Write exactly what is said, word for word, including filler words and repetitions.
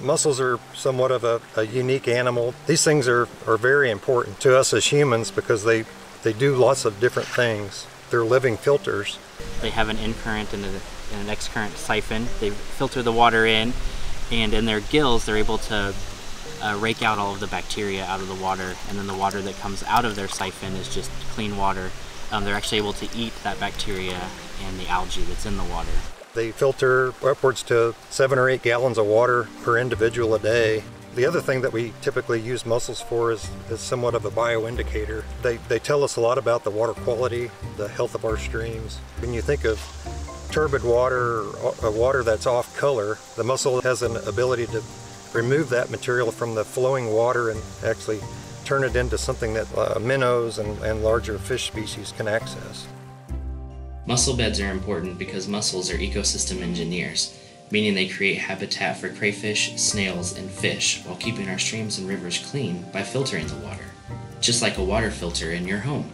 Mussels are somewhat of a, a unique animal. These things are, are very important to us as humans because they, they do lots of different things. They're living filters. They have an incurrent and an, an excurrent siphon. They filter the water in, and in their gills they're able to uh, rake out all of the bacteria out of the water, and then the water that comes out of their siphon is just clean water. Um, they're actually able to eat that bacteria and the algae that's in the water. They filter upwards to seven or eight gallons of water per individual a day. The other thing that we typically use mussels for is, is somewhat of a bioindicator. They, they tell us a lot about the water quality, the health of our streams. When you think of turbid water, or water that's off color, the mussel has an ability to remove that material from the flowing water and actually turn it into something that uh, minnows and, and larger fish species can access. Mussel beds are important because mussels are ecosystem engineers, meaning they create habitat for crayfish, snails, and fish while keeping our streams and rivers clean by filtering the water, just like a water filter in your home.